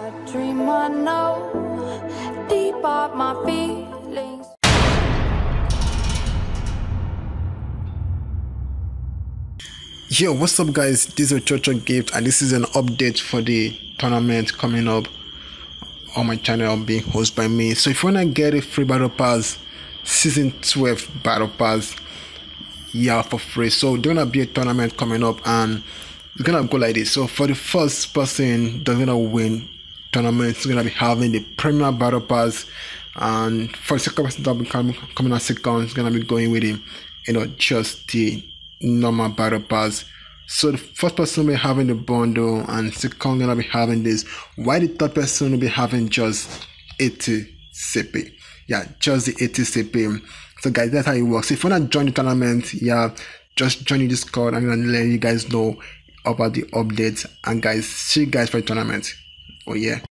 I dream, I know, deep up my feelings. Yo, what's up guys, this is Ochoochogift and this is an update for the tournament coming up on my channel being hosted by me. So if you wanna get a free battle pass, season 12 battle pass, yeah, for free. So there's gonna be a tournament coming up and it's gonna go like this. So for the first person that's gonna win tournament, it's gonna be having the premier battle pass, and for the second person that will be coming as second, it's gonna be going with him, you know, just the normal battle pass. So the first person will be having the bundle and second gonna be having this, while the third person will be having just 80 CP. Yeah, just the 80 CP. So guys, that's how it works. If you wanna join the tournament, yeah, just join the Discord. I'm gonna let you guys know about the updates, and guys, see you guys for the tournament. Oh yeah.